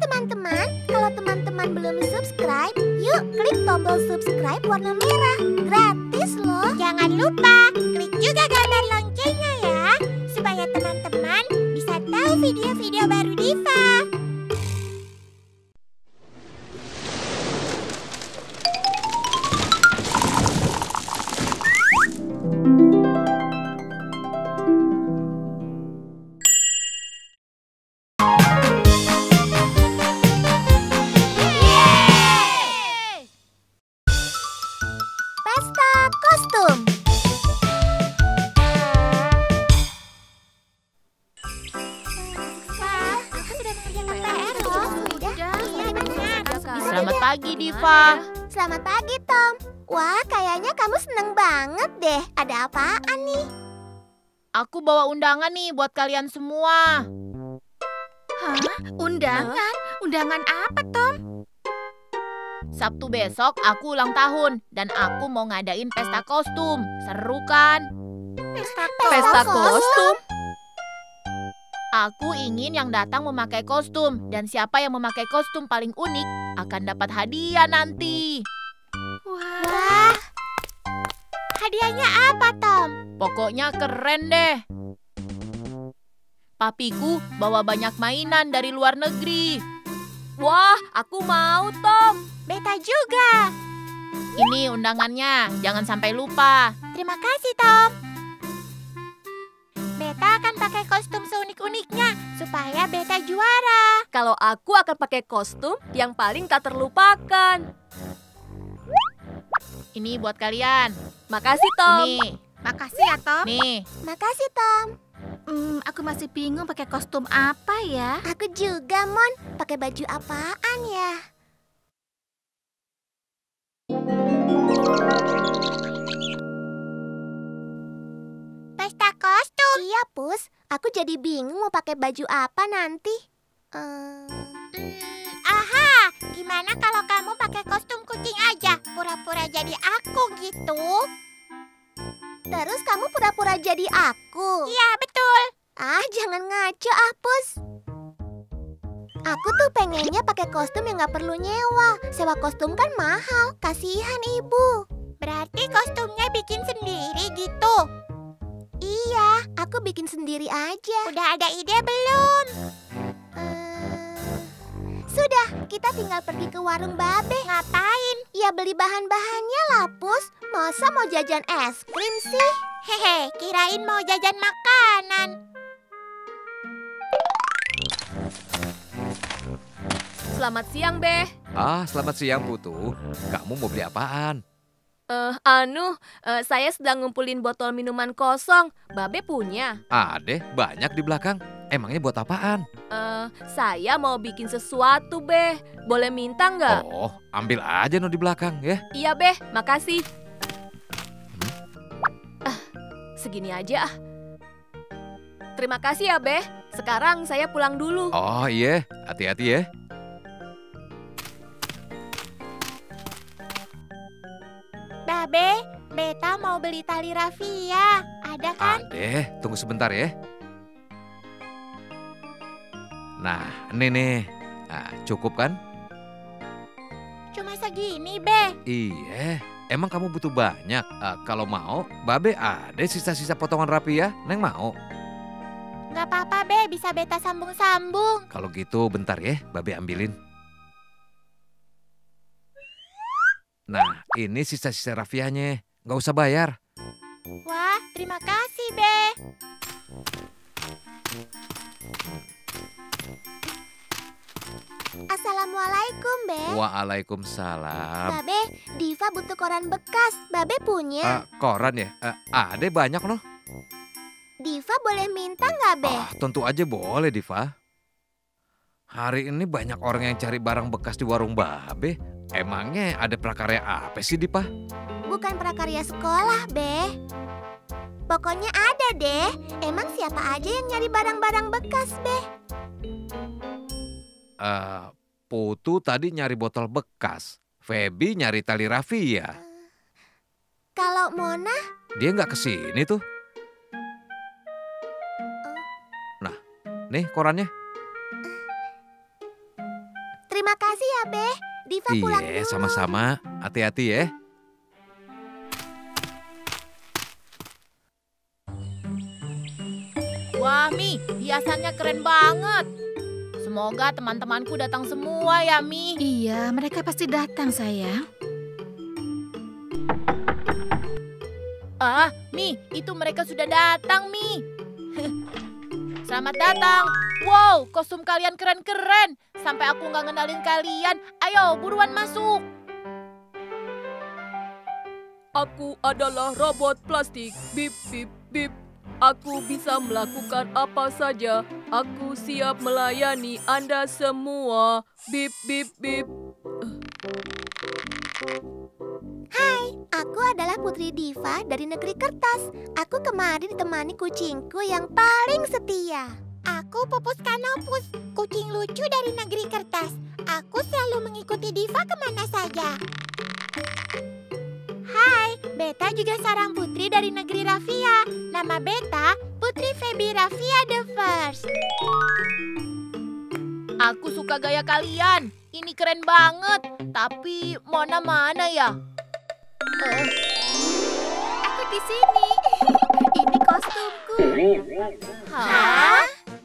teman-teman, kalau teman-teman belum subscribe, yuk klik tombol subscribe warna merah. Gratis loh. Jangan lupa klik juga gambar loncengnya ya, supaya teman-teman bisa tahu video-video baru Diva. Selamat pagi, Diva. Selamat pagi, Tom. Wah, kayaknya kamu seneng banget deh. Ada apaan nih? Aku bawa undangan nih buat kalian semua. Hah? Undangan? Undangan apa, Tom? Sabtu besok aku ulang tahun dan aku mau ngadain pesta kostum. Seru kan? Pesta kostum? Aku ingin yang datang memakai kostum, dan siapa yang memakai kostum paling unik akan dapat hadiah nanti. Wah, hadiahnya apa, Tom? Pokoknya keren deh. Papiku bawa banyak mainan dari luar negeri. Wah, aku mau, Tom. Beta juga. Ini undangannya, jangan sampai lupa. Terima kasih, Tom. Beta akan pakai kostum seunik-uniknya supaya Beta juara. Kalau aku akan pakai kostum yang paling tak terlupakan. Ini buat kalian. Makasih, Tom. Ini. Makasih ya, Tom. Nih. Makasih, Tom. Aku masih bingung pakai kostum apa ya? Aku juga, Mon. Pakai baju apaan ya? Pesta kostum. Iya, Pus. Aku jadi bingung mau pakai baju apa nanti. Aha, gimana kalau kamu pakai kostum kucing aja? Pura-pura jadi aku gitu. Terus kamu pura-pura jadi aku? Iya, betul. Ah, jangan ngaco, ah, Pus. Aku tuh pengennya pakai kostum yang gak perlu nyewa. Sewa kostum kan mahal. Kasihan ibu. Berarti kostumnya bikin sendiri gitu? Iya, aku bikin sendiri aja. Udah ada ide belum? Sudah, kita tinggal pergi ke warung Babe. Ngapain? Ya beli bahan-bahannya lah, Pus. Masa mau jajan es krim sih? Hehe, kirain mau jajan makanan. Selamat siang, Be. Ah, selamat siang, Putu. Kamu mau beli apaan? Saya sedang ngumpulin botol minuman kosong. Babe punya. Ada banyak di belakang. Emangnya buat apaan? Saya mau bikin sesuatu, Beh. Boleh minta nggak? Oh, ambil aja di belakang ya. Iya, Beh. Makasih. Segini aja. Terima kasih ya, Beh. Sekarang saya pulang dulu. Oh iya, hati-hati ya. Babe, Beta mau beli tali rafia. Ada kan? Ada, tunggu sebentar ya. Nah, ini nih. Nah, cukup kan? Cuma segini, Be. Iya, emang kamu butuh banyak? Kalau mau, Babe ada sisa-sisa potongan rafia. Neng mau? Nggak apa-apa, Be. Bisa Beta sambung-sambung. Kalau gitu bentar ya, Babe ambilin. Nah, ini sisa-sisa rafianya. Nggak usah bayar. Wah, terima kasih, Be. Assalamualaikum, Be. Waalaikumsalam. Babe, Diva butuh koran bekas. Babe punya. Koran ya? Ada banyak, loh. Diva boleh minta nggak, Be? Tentu aja boleh, Diva. Hari ini banyak orang yang cari barang bekas di warung Babe. Emangnya ada prakarya apa sih, Diva? Bukan prakarya sekolah, Be. Pokoknya ada deh. Emang siapa aja yang nyari barang-barang bekas, Be? Putu tadi nyari botol bekas. Feby nyari tali rafia. Kalau Mona? Dia nggak kesini tuh. Nah, nih korannya. Terima kasih ya, Be. Diva pulang dulu. Iya, sama-sama. Hati-hati ya. Wah, Mi, hiasannya keren banget. Semoga teman-temanku datang semua ya, Mi. Iya, mereka pasti datang, sayang. Ah, Mi, itu mereka sudah datang, Mi. Selamat datang. Wow, kostum kalian keren-keren. Sampai aku nggak ngenalin kalian. Ayo, buruan masuk. Aku adalah robot plastik. Bip, bip, bip. Aku bisa melakukan apa saja. Aku siap melayani Anda semua. Bip, bip, bip. Hai, aku adalah Putri Diva dari negeri kertas. Aku kemarin ditemani kucingku yang paling setia. Aku Pupus Kanopus, kucing lucu dari negeri kertas. Aku selalu mengikuti Diva kemana saja. Hai, Beta juga seorang putri dari negeri Rafia. Nama Beta, Putri Feby Rafia the First. Aku suka gaya kalian. Ini keren banget. Tapi Mona mana ya? Aku di sini. Ini kostumku. Hah?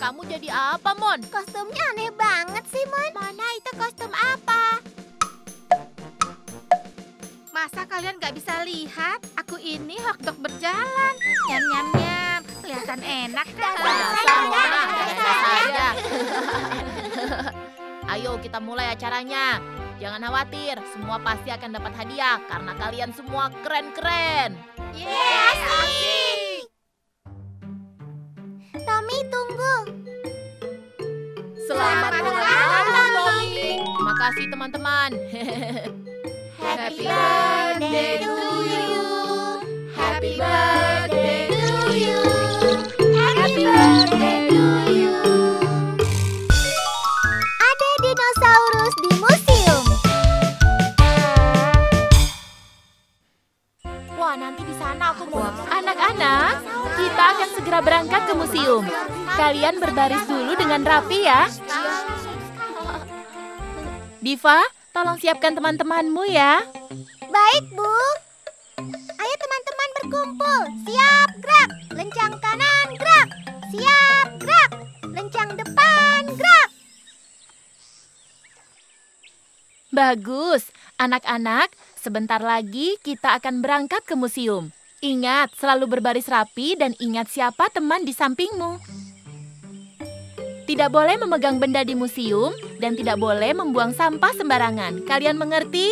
Kamu jadi apa, Mon? Kostumnya aneh banget sih, Mon. Mona, itu kostum apa? Masa kalian gak bisa lihat? Aku ini hotdog berjalan. Nyam-nyam-nyam. Kelihatan enak kan? Biasa saja. Ayo kita mulai acaranya. Jangan khawatir, semua pasti akan dapat hadiah karena kalian semua keren-keren. Yes, asik! Tommy, tunggu. Selamat ulang tahun, Tommy. Terima kasih, teman-teman. Happy birthday to you. Happy birthday to you. Happy birthday to you. Ada dinosaurus di museum. Wah, nanti di sana aku mau. Anak-anak, kita akan segera berangkat ke museum. Kalian berbaris dulu dengan rapi ya. Diva, tolong siapkan teman-temanmu ya. Baik, Bu. Ayo teman-teman berkumpul. Siap, gerak. Lencang kanan, gerak. Siap, gerak. Lencang depan, gerak. Bagus. Anak-anak, sebentar lagi kita akan berangkat ke museum. Ingat, selalu berbaris rapi dan ingat siapa teman di sampingmu. Tidak boleh memegang benda di museum dan tidak boleh membuang sampah sembarangan. Kalian mengerti?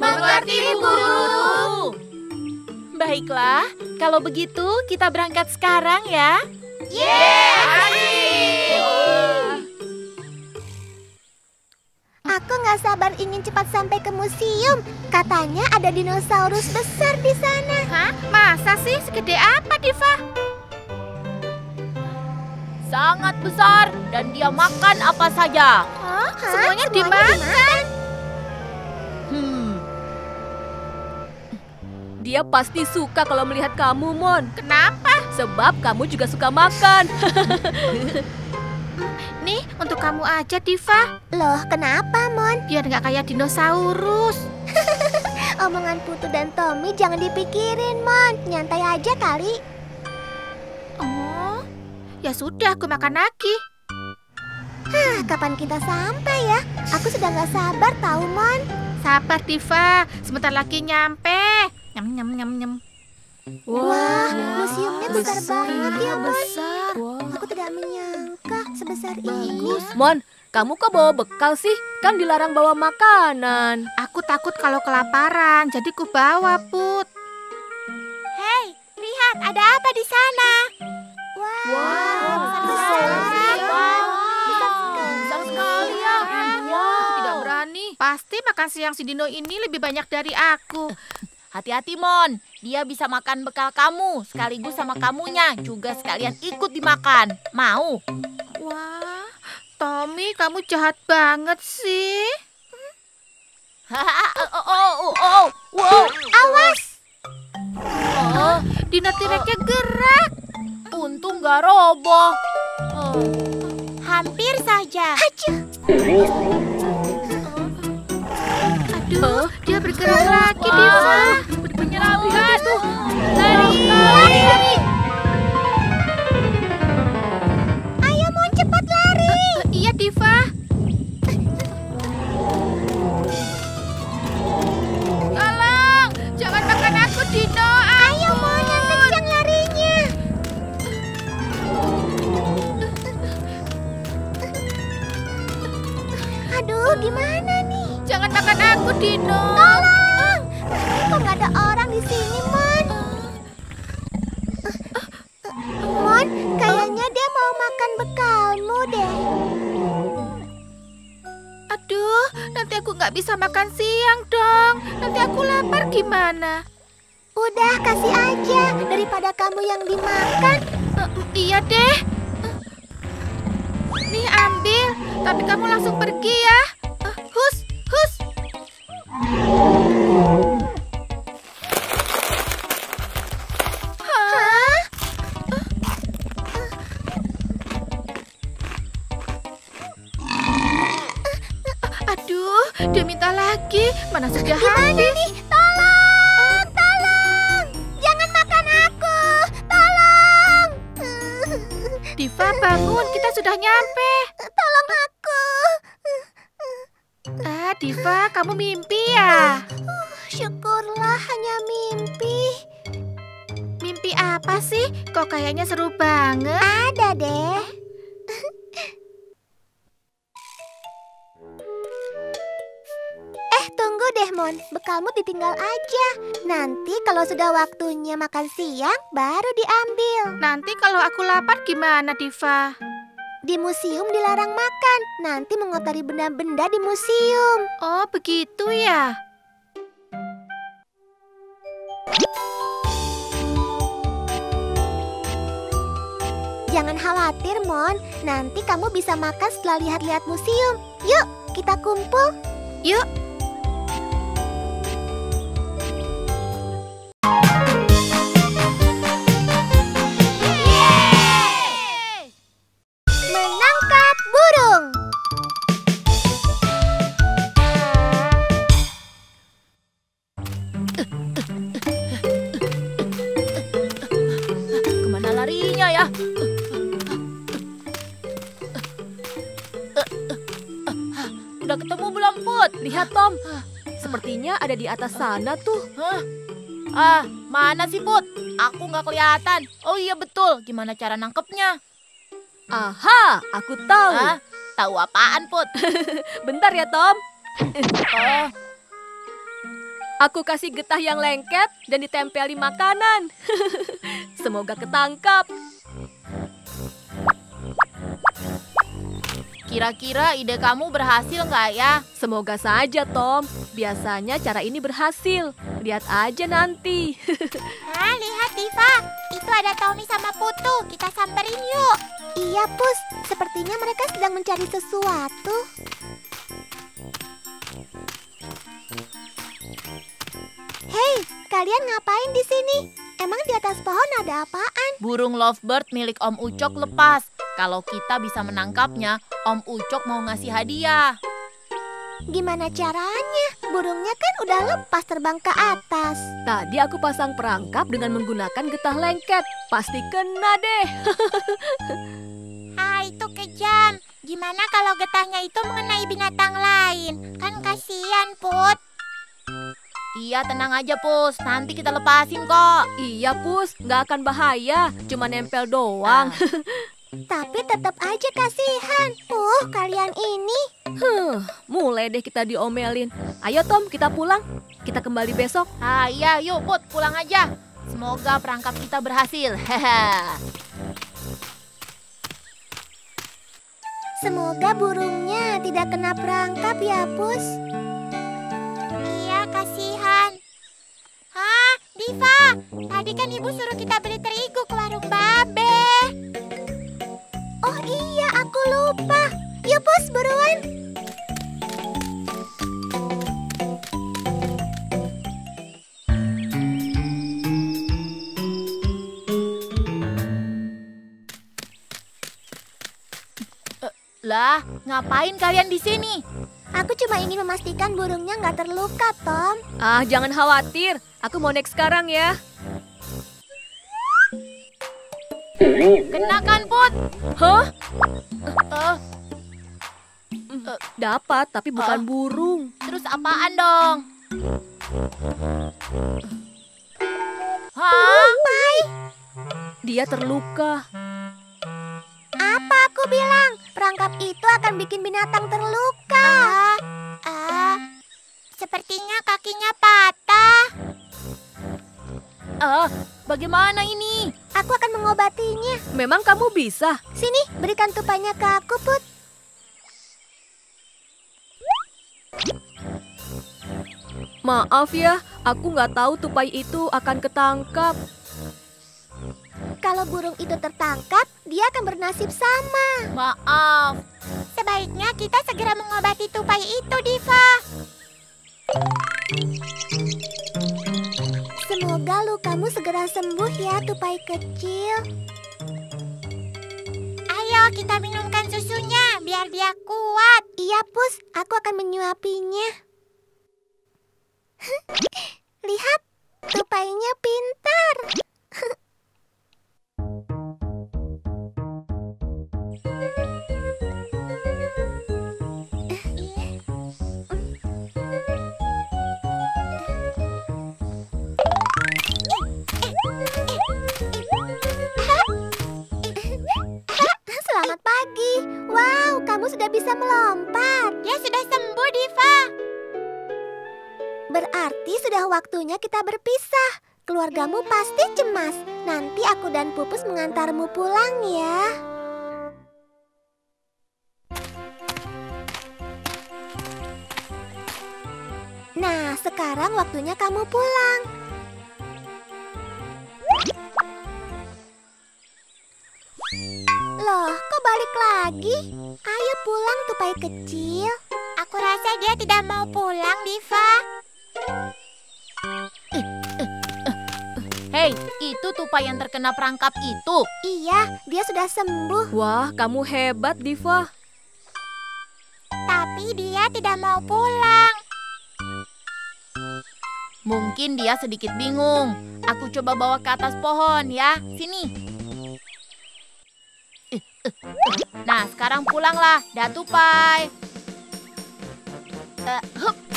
Mengerti, Bu Guru. Baiklah, kalau begitu kita berangkat sekarang ya. Yeay! Aku nggak sabar ingin cepat sampai ke museum. Katanya ada dinosaurus besar di sana. Hah? Masa sih? Segede apa, Diva? Sangat besar dan dia makan apa saja. Hah? Semuanya dimakan. Dia pasti suka kalau melihat kamu, Mon. Kenapa? Sebab kamu juga suka makan. Nih, untuk kamu aja, Diva. Loh, kenapa, Mon? Biar nggak kayak dinosaurus. Omongan Putu dan Tommy jangan dipikirin, Mon. Nyantai aja kali. Ya sudah, aku makan lagi. Hah, kapan kita sampai ya? Aku sudah nggak sabar tahu, Mon. Sabar, Diva. Sebentar lagi nyampe. Nyam, nyam, nyam, nyam. Wah, museumnya besar banget ya, besar. Mon. Aku tidak menyangka sebesar ini. Mon, kamu kok bawa bekal sih? Kan dilarang bawa makanan. Aku takut kalau kelaparan, jadi ku bawa, Put. Hei, lihat ada apa di sana? Wow, besar sekali ya. Wow, tidak berani. Pasti makan siang si Dino ini lebih banyak dari aku. Hati-hati, Mon. Dia bisa makan bekal kamu, sekaligus sama kamunya. Juga sekalian ikut dimakan. Mau? Wah, Tommy, kamu jahat banget sih. Wow. Awas. Dino T-Rex-nya gerak. Untung gak roboh. Hampir saja. Hacu. ya, Tifa. Tolong, jangan makan aku, Dino. Ayo, Mona, kencang larinya. Aduh, gimana nih? Jangan makan aku, Dino. Tolong. Kok nggak ada orang di sini, Mon? Mon, kayaknya dia mau makan bekalmu deh. Aduh, nanti aku nggak bisa makan siang dong. Nanti aku lapar gimana? Udah, kasih aja. Daripada kamu yang dimakan. Iya deh. Nih, ambil. Tapi kamu langsung pergi ya. Hus. Dia minta lagi, mana sudah habis. Gimana nih? Tolong, tolong. Jangan makan aku, tolong. Tifa, bangun, kita sudah nyampe. Tolong aku. Tifa, kamu mimpi ya? Syukurlah, hanya mimpi. Mimpi apa sih? Kok kayaknya seru banget. Ada deh. Tunggu deh, Mon. Bekalmu ditinggal aja. Nanti kalau sudah waktunya makan siang, baru diambil. Nanti kalau aku lapar gimana, Diva? Di museum dilarang makan. Nanti mengotori benda-benda di museum. Oh, begitu ya? Jangan khawatir, Mon. Nanti kamu bisa makan setelah lihat-lihat museum. Yuk, kita kumpul. Yuk. Udah ketemu belum, Put? Lihat, Tom. Sepertinya ada di atas sana tuh. Mana sih, Put? Aku nggak kelihatan. Oh iya, betul. Gimana cara nangkepnya? Aha, aku tahu. Tahu apaan, Put? Bentar ya, Tom. Aku kasih getah yang lengket dan ditempeli makanan. Semoga ketangkap. Kira-kira ide kamu berhasil nggak ya? Semoga saja, Tom. Biasanya cara ini berhasil. Lihat aja nanti. Lihat, Diva. Itu ada Tommy sama Putu. Kita samperin yuk. Iya, Pus. Sepertinya mereka sedang mencari sesuatu. Hei, kalian ngapain di sini? Emang di atas pohon ada apaan? Burung lovebird milik Om Ucok lepas. Kalau kita bisa menangkapnya, Om Ucok mau ngasih hadiah. Gimana caranya? Burungnya kan udah lepas terbang ke atas. Tadi aku pasang perangkap dengan menggunakan getah lengket. Pasti kena deh. Itu kejam. Gimana kalau getahnya itu mengenai binatang lain? Kan kasihan, Put. Iya, tenang aja, Pus. Nanti kita lepasin kok. Iya, Pus. Nggak akan bahaya. Cuma nempel doang. Tapi tetap aja kasihan. Kalian ini. Mulai deh kita diomelin. Ayo, Tom, kita pulang. Kita kembali besok. Iya, yuk, Put. Pulang aja. Semoga perangkap kita berhasil. Semoga burungnya tidak kena perangkap ya, Pus. Iya, kasihan. Diva, tadi kan ibu suruh kita beli terigu ke warung Babe. Oh iya, aku lupa. Yuk, Pus, buruan. Lah, ngapain kalian di sini? Aku cuma ingin memastikan burungnya nggak terluka, Tom. Jangan khawatir. Aku mau naik sekarang ya. Kenakan, Put. Dapat, tapi bukan burung. Terus apaan dong? Pai. Dia terluka. Apa aku bilang? Perangkap itu akan bikin binatang terluka. Sepertinya kakinya patah. Bagaimana ini? Aku akan mengobatinya. Memang kamu bisa. Sini, berikan tupannya ke aku, Put. Maaf ya, aku nggak tahu tupai itu akan ketangkap. Kalau burung itu tertangkap, dia akan bernasib sama. Maaf. Sebaiknya kita segera mengobati tupai itu, Diva. Semoga lukamu segera sembuh ya, tupai kecil. Ayo kita minumkan susunya biar dia kuat. Iya, Pus. Aku akan menyuapinya. Lihat, tupainya pintar. Selamat pagi. Wow, kamu sudah bisa melompat. Ya, sudah sembuh, Diva. Berarti sudah waktunya kita berpisah. Keluargamu pasti cemas. Nanti aku dan Pupus mengantarmu pulang ya. Nah, sekarang waktunya kamu pulang. Loh, kok balik lagi? Ayo pulang, tupai kecil. Aku rasa dia tidak mau pulang, Diva. Hei, itu tupai yang terkena perangkap itu. Iya, dia sudah sembuh. Wah, kamu hebat, Diva. Tapi dia tidak mau pulang. Mungkin dia sedikit bingung. Aku coba bawa ke atas pohon ya. Sini. Nah, sekarang pulanglah, dah tupai.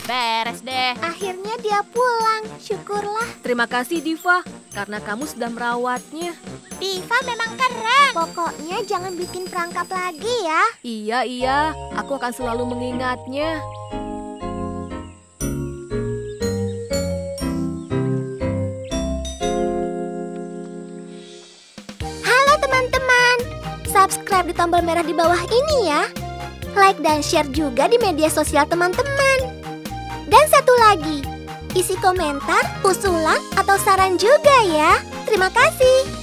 Beres deh. Akhirnya dia pulang, syukurlah. Terima kasih, Diva, karena kamu sudah merawatnya. Diva memang keren. Pokoknya jangan bikin perangkap lagi ya. Iya, aku akan selalu mengingatnya. Halo teman-teman, subscribe di tombol merah di bawah ini ya. Like dan share juga di media sosial teman-teman. Dan satu lagi, isi komentar, usulan, atau saran juga ya. Terima kasih.